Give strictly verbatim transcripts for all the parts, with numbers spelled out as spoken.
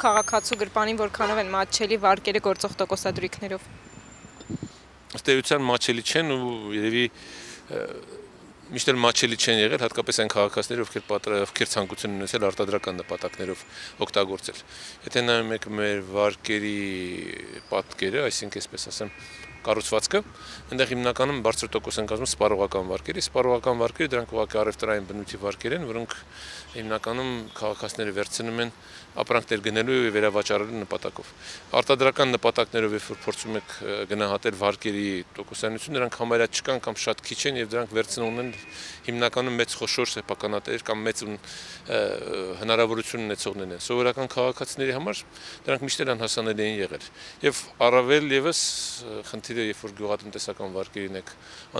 Քաղաքացու գրպանին որքանով են մատչելի վարկերը գործող տոկոսադրույքներով։ Ստեյության մատչելի չեն ու երևի միշտ էլ մատչելի չեն եղել, հատկապես այն քաղաքացիները, ովքեր ցանկություն ունեցել արտադրական նպատակներով օգտագործել։ Եթե նայում եք մեր վարկերի պատկերը, այսինքն այսպես ասեմ, կառուցվածքը, այնտեղ հիմնականում բարձր տոկոս են կազմում սպառողական վարկերի, սպառողական վարկերը դրանք ուղղակի առևտրային բնույթի վարկեր են, որոնք հիմնականում քաղաքացիները վերցնում են ապրանքներ գնելու եւ վերավաճառելու նպատակով։ Արտադրական նպատակներով երբ որ փորձում եք գնահատել վարկերի տոկոսանությունը, դրանք համարյա չկան կամ շատ քիչ են եւ դրանք վերցնողն են հիմնականում մեծ խոշոր սեփականատերեր կամ մեծ հնարավորություն ունեցողներն են։ Սովորական քաղաքացիների համար դրանք միշտ էլ անհասանելի են եղել։ Եվ առավել եւս Tire, e fur գյուղատնտեսական վարկերին եք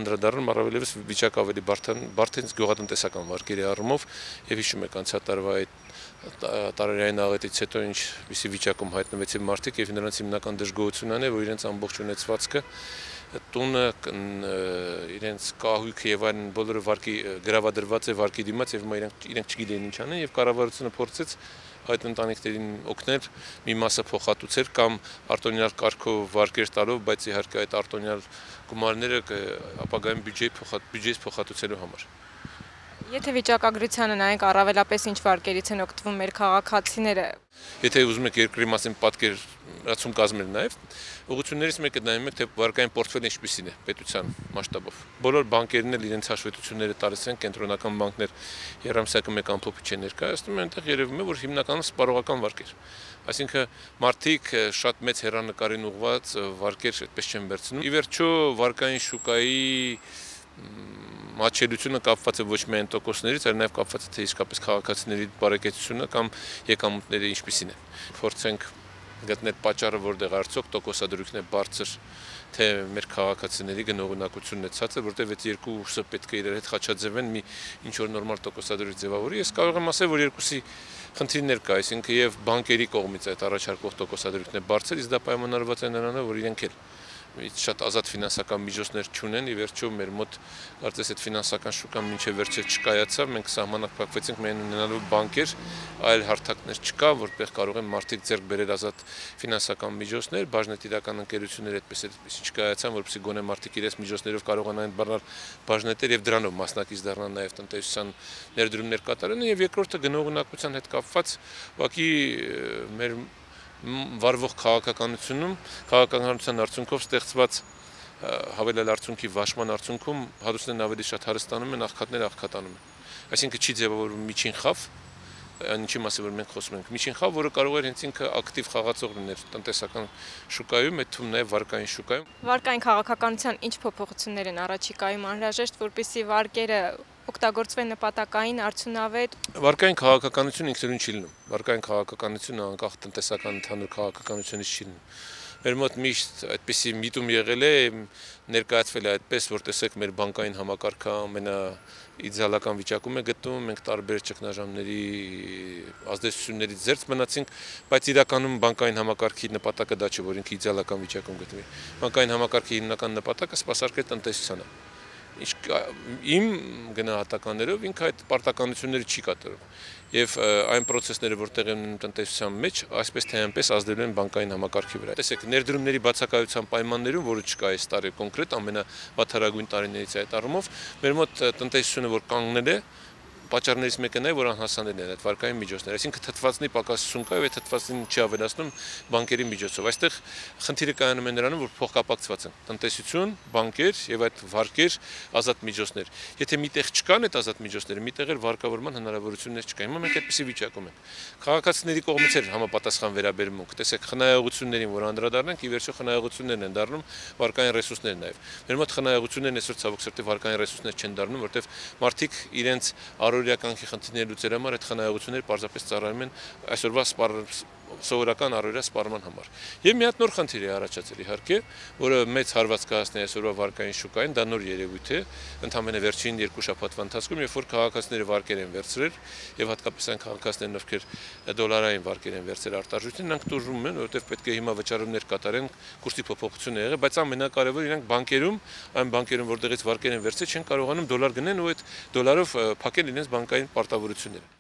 անդրադառնում, առավել եւս վիճակը ավելի բարդ է գյուղատնտեսական վարկերի առումով, եւ հիշում եք անցյալ տարվա այդ տարերային աղետից հետո ինչ վիսի վիճակում հայտնվեցին մարդիկ, եւ նրանց հիմնական դժգոհությունն է, որ իրենց ամբողջ ունեցվածքը տունը իրենց կահույքը եւ այն բոլորը վարկի գրավադրված է վարկի դիմաց եւ իրենք իրենք չգիտեն ինչ անեն եւ կառավարությունը փորձեց այդ ընտանիքներին օգնել մի մասը փոխհատուցել կամ արտոնյալ կարգով վարկեր տալով, բայց իհարկե այդ արտոնյալ գումարները ապագայում բյուջեի բյուջեից փոխհատուցելու համար։ Եթե վիճակագրությանը նայենք, առավելապես ինչ վարկերից են օգտվում մեր քաղաքացիները։ Եթե ուզում եք երկրի մասին պատկերացում կազմել նաև, ուղղություններից մեկը նայում եք, թե վարկային պորտֆելը ինչպիսին է պետության մասշտաբով։ Բոլոր բանկերն էլ իրենց հաշվետվությունները տալիս են, կենտրոնական բանկներ երամսյակը մեկ ամփոփի չեն ներկայացնում, այնտեղ երևում է, որ հիմնականում սպառողական վարկեր։ Այսինքն մարդիկ շատ մեծ հեռանկարին ուղված վարկեր այդպես չեն վերցնում։ Ի վերջո վարկային շուկայի մատչելիությունը կապված է ոչ միայն տոկոսներից, այլ նաև կապված է թե իսկապես քաղաքացիների բարեկեցությունը կամ եկամուտները ինչպիսին են։ Փորձենք գտնել պատճառը, որտեղ արդյոք տոկոսադրույքն է բարձր, թե մեր քաղաքացիների գնողունակությունն է ցածր, որտեղ այդ երկու ուսը պետք է իրար հետ խաչաձևեն մի ինչ որ նորմալ տոկոսադրույք ձևավորի։ Ես կարող եմ ասել, որ երկուսի խնդիրներ կա, այսինքն եւ բանկերի կողմից այդ առաջարկող տոկոսադրույքն է բարձր, իսկ դա պայմանավորված է նրանով, որ իրենք էլ շատ ազատ ֆինանսական միջոցներ չունեն, ի վերջո մեր մոտ կարծես այդ ֆինանսական շուկան մինչև վերջեր չկայացավ, մենք սահմանափակվեցինք միայն ունենալով բանկեր, այլ հարթակներ չկա, որտեղ կարող են մարդիկ ձեռք բերել ազատ ֆինանսական միջոցներ, բաժնետիրական ընկերությունները այդպես այդպես չկայացան, որովհետեւ գոնե մարդիկ իրենց միջոցներով կարողանային բռնալ բաժնետեր եւ դրանով մասնակից դառնան նաեւ տնտեսության ներդրումներ կատարելուն եւ երկրորդը գնողունակության հետ կապված ուղղակի մեր Varvog քաղաքականությունում, քաղաքականության արդյունքով ստեղծված հավելյալ արդյունքի վաճման արդյունքում հարուստներն ավելի շատ հարստանում են, աղքատները աղքատանում են։ Այսինքն չի ձևավորվում միջին խավ, ինչի մասին որ մենք խոսում ենք, միջին խավ, որը կարող է հենց ինքը ակտիվ խաղացող լինել տնտեսական շուկայում, այդ թվում նաև վարկային շուկայում։ Վարկային քաղաքականության ինչ փոփոխություններ են առաջիկայում անհրաժեշտ, որպեսզի վարկերը օգտագործվեն նպատակային արդյունավետ։ Վարկային քաղաքականություն ինքնուրույն չի լինում։ Վարկային քաղաքականությունը անկախ տնտեսական ընդհանուր քաղաքականությունից չի լինում։ Մեր մոտ միշտ այդպիսի միտում եղել է, ներկայացվել է այդպես, որ տեսեք մեր բանկային համակարգը ամենաիդեալական վիճակում է գտնվում, մենք տարբեր ճգնաժամների ազդեցություններից զերծ մնացինք, բայց իրականում բանկային համակարգի նպատակը դա չէ, որ ինքը իդեալական վիճակում գտնվի։ Բանկային համակարգի հիմնական նպատակը սպասարկել տնտեսությանը։ Իմ գնահատականներով ինքը այդ պարտականությունները չի կատարում եւ այն process-ները, որ տեղի ունեն տնտեսության մեջ, այսպես թե այնպես ազդելու են բանկային համակարգի վրա։ Տեսեք, ներդրումների բացակայության պայմաններում, որը չկա այս տարի կոնկրետ ամենավատթարագույն տարիներից է այդ առումով, մեր մոտ տնտեսությունը որ կանգնել է, պատճառներից մեկն է, որ անհասանելի են այդ վարկային միջոցները, այսինքն թթվածնի պակասություն կա եւ այդ թթվածին չի ավելացնում բանկերի միջոցով։ Այստեղ խնդիրը կայանում է նրանում, որ փոխկապակցված են տնտեսություն, բանկեր եւ այդ վարկեր, ազատ միջոցներ։ Եթե միտեղ չկան այդ ազատ միջոցները, միտեղ էլ վարկավորման հնարավորություններ չկա։ Հիմա մենք այդպիսի վիճակում ենք։ Քաղաքացիների կողմից էլ համապատասխան վերաբերմունք։ Տեսեք, խնայողություններին, որ անդրադառնանք, ի վերջո խնայողություններն են դառնում վարկային ռեսուրսներ նաեւ։ Մեր մոտ խնայողություններն այսօր ցավոք սրտի վարկային ռեսուրսներ չեն դառնում, որտեղ մարդիկ իրենց առ Օրիականքի խնդիրներ լուծելու համար այդ խնայողությունները պարզապես ծառայում են այսօրվա սովորական առօրյա սպառման համար։ Եվ մի հատ նոր խնդիր է առաջացել իհարկե, որը մեծ հարված կհասնի այսօրվա վարկային շուկային, դա նոր երևույթ է, ընդամենը վերջին երկու շաբաթվա ընթացքում, երբ որ քաղաքացիները վարկեր են վերցրել եւ հատկապես այն քաղաքացիներն, ովքեր դոլարային վարկեր են վերցրել արտարժույթին, նրանք դժում են, որովհետեւ պետք է հիմա վճարումներ կատարեն, կուրսի փոփոխություն է եղել, բայց ամենակարևորը իրենք բանկերում, այն բանկերում, որտեղից վարկեր են վերցրել, չեն կարողանում դոլար գնել ու այդ դոլարով փակել իրենց բանկային պարտավորությունները։